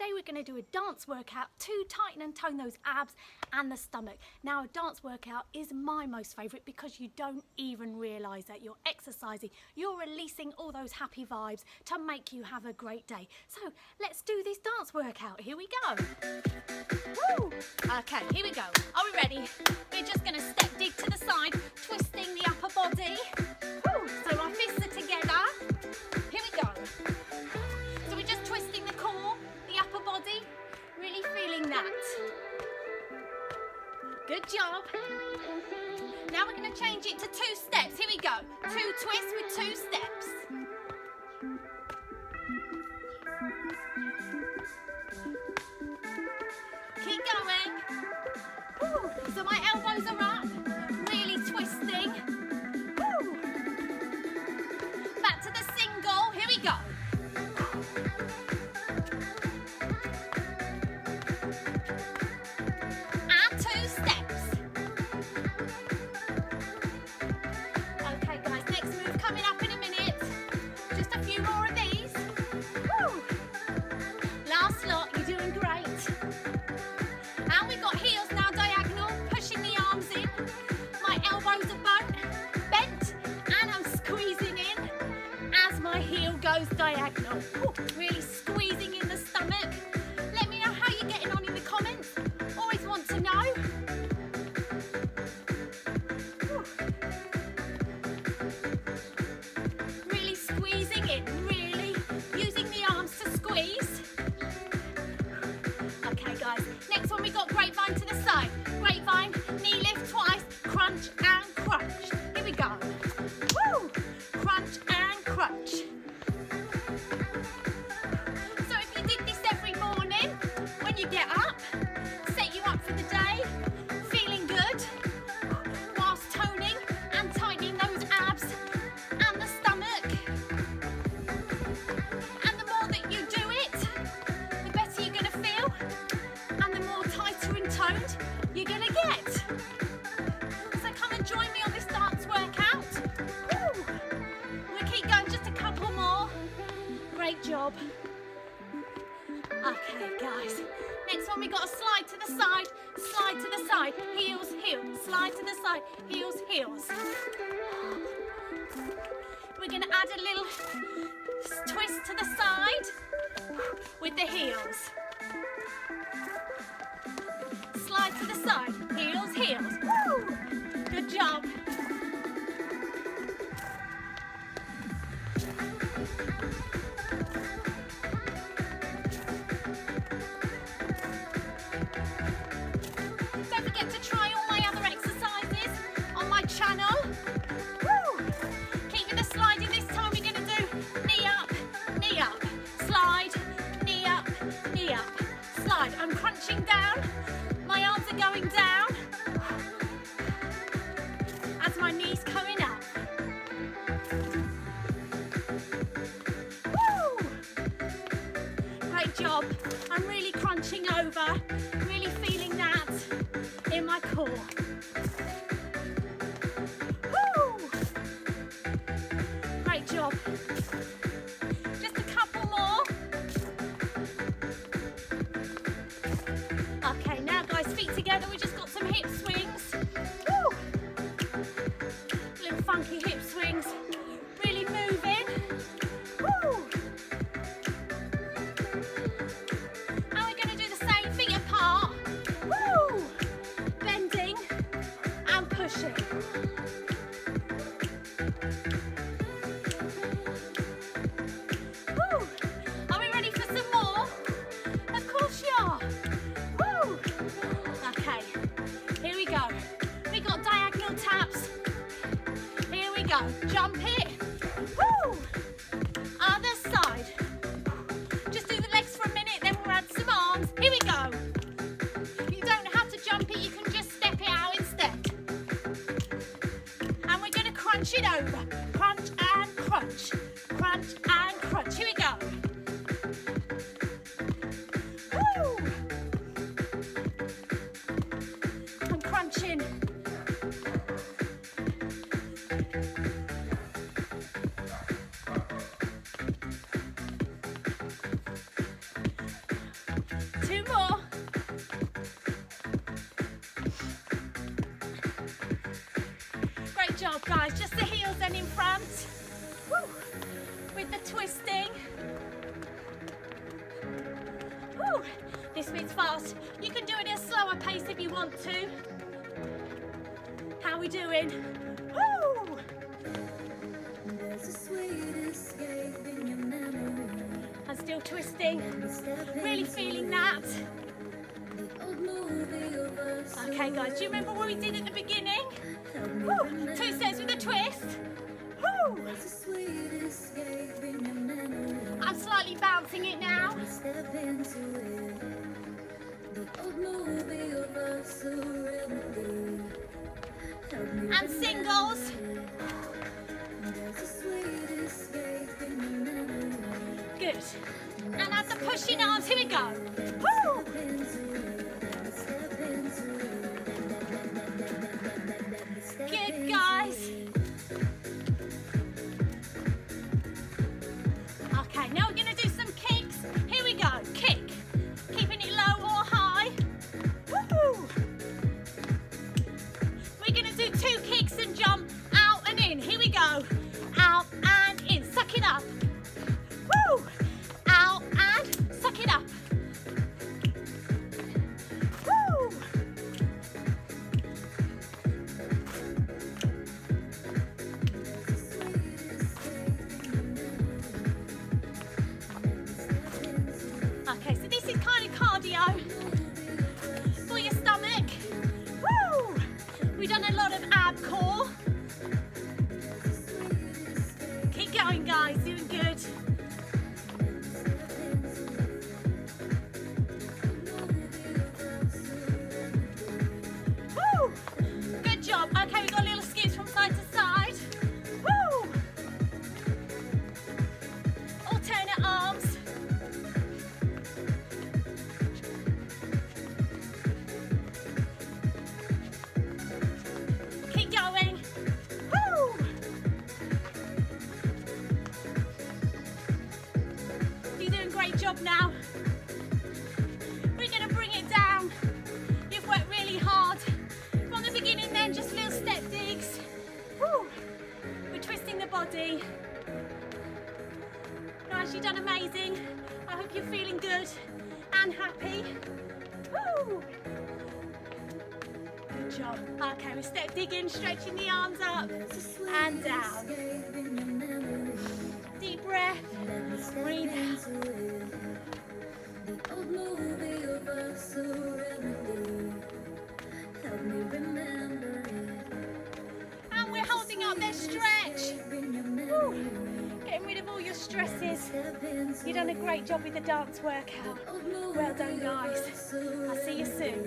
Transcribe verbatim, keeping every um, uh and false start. today we're going to do a dance workout to tighten and tone those abs and the stomach. Now, a dance workout is my most favourite because you don't even realise that you're exercising. You're releasing all those happy vibes to make you have a great day. So let's do this dance workout. Here we go. Woo! Okay, here we go. Are we ready? We're just going to step dig to the side, twisting the upper body. Woo! So our fists are together. Here we go. Really feeling that. Good job. Now we're going to change it to two steps. Here we go. Two twists with two steps. Keep going. Woo. So my elbows are up. Really twisting. Woo. Back to the single. Here we go. Diagonal. Ooh, really squeezing in the stomach. Let me know how you're getting on in the comments. Always want to know. Ooh. Really squeezing in, really using the arms to squeeze. Okay guys, next one we got grapevine to the side. Grapevine, knee lift twice, crunch and crunch. Here we go. Woo! Crunch and crunch. Job. Okay guys, next one we got a slide to the side, slide to the side, heels, heels, slide to the side, heels, heels. We're going to add a little twist to the side with the heels. Slide to the side, heels, heels. Woo! Good job. I'm really crunching over, really feeling that in my core. Woo! Great job. Just a couple more. Okay, now guys, feet together, we just got some hip swings. Woo! Little funky hip swings. Really moving. Woo! And we're going to do the same, feet apart. Woo! Bending. and in front. Woo. With the twisting. Woo. This means fast. You can do it at a slower pace if you want to. How we doing? Woo. There's a sweet escape in your memory. I'm still twisting. Really feeling that. Okay guys, do you remember what we did at the beginning? Woo, two sets with a twist. Woo. I'm slightly bouncing it now. And singles. Good. And as the pushing arms, here we go. Woo. Good, guys. Okay, now we're going to do some kicks. Here we go. Kick. Keeping it low or high. Woo! We're going to do two kicks and jump out and in. Here we go. Out and in. Suck it up. Woo! Out and suck it up. Now we're going to bring it down. You've worked really hard from the beginning, then just little step digs. Woo. We're twisting the body. Guys, you've done amazing. I hope you're feeling good and happy. Woo. Good job. Okay, we step digging, stretching the arms up and down. Deep breath. Breathe out. And we're holding up that stretch. Woo. Getting rid of all your stresses. You've done a great job with the dance workout. Well done, guys. I'll see you soon.